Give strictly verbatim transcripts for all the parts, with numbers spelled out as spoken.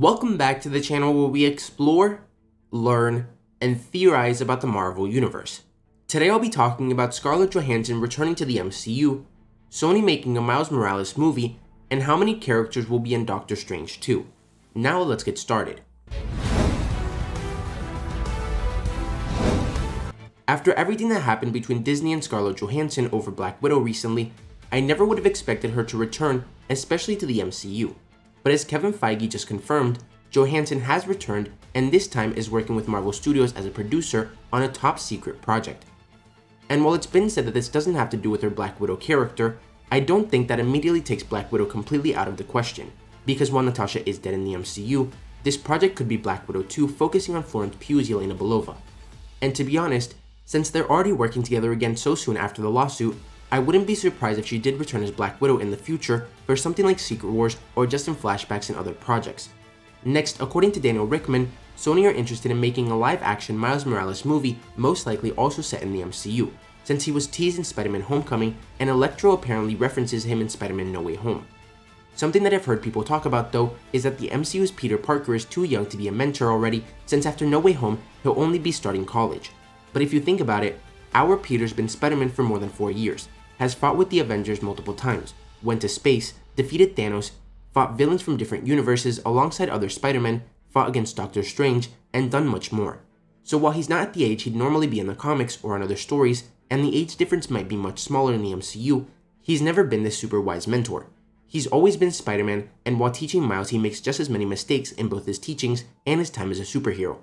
Welcome back to the channel where we explore, learn, and theorize about the Marvel Universe. Today I'll be talking about Scarlett Johansson returning to the M C U, Sony making a Miles Morales movie, and how many characters will be in Doctor Strange two. Now let's get started. After everything that happened between Disney and Scarlett Johansson over Black Widow recently, I never would have expected her to return, especially to the M C U. But as Kevin Feige just confirmed, Johansson has returned and this time is working with Marvel Studios as a producer on a top secret project. And while it's been said that this doesn't have to do with her Black Widow character, I don't think that immediately takes Black Widow completely out of the question, because while Natasha is dead in the M C U, this project could be Black Widow two focusing on Florence Pugh's Yelena Belova. And to be honest, since they're already working together again so soon after the lawsuit, I wouldn't be surprised if she did return as Black Widow in the future for something like Secret Wars or just in flashbacks and other projects. Next, according to Daniel Richtman, Sony are interested in making a live-action Miles Morales movie, most likely also set in the M C U, since he was teased in Spider-Man Homecoming and Electro apparently references him in Spider-Man No Way Home. Something that I've heard people talk about though is that the M C U's Peter Parker is too young to be a mentor already, since after No Way Home he'll only be starting college. But if you think about it, our Peter's been Spider-Man for more than four years, has fought with the Avengers multiple times, went to space, defeated Thanos, fought villains from different universes alongside other Spider-Men, fought against Doctor Strange, and done much more. So while he's not at the age he'd normally be in the comics or on other stories, and the age difference might be much smaller in the M C U, he's never been this super wise mentor. He's always been Spider-Man, and while teaching Miles he makes just as many mistakes in both his teachings and his time as a superhero.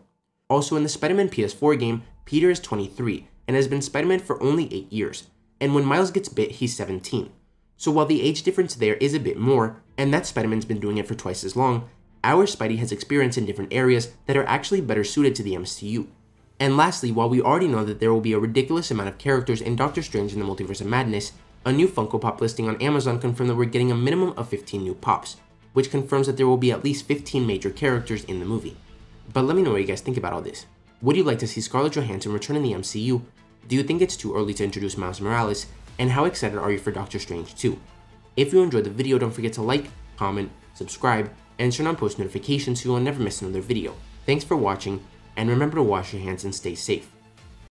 Also in the Spider-Man P S four game, Peter is twenty-three, and has been Spider-Man for only eight years. And when Miles gets bit, he's seventeen. So while the age difference there is a bit more, and that Spider-Man's been doing it for twice as long, our Spidey has experience in different areas that are actually better suited to the M C U. And lastly, while we already know that there will be a ridiculous amount of characters in Doctor Strange and the Multiverse of Madness, a new Funko Pop listing on Amazon confirmed that we're getting a minimum of fifteen new Pops, which confirms that there will be at least fifteen major characters in the movie. But let me know what you guys think about all this. Would you like to see Scarlett Johansson return in the M C U? Do you think it's too early to introduce Miles Morales? And how excited are you for Doctor Strange two? If you enjoyed the video, don't forget to like, comment, subscribe, and turn on post notifications so you'll never miss another video. Thanks for watching, and remember to wash your hands and stay safe.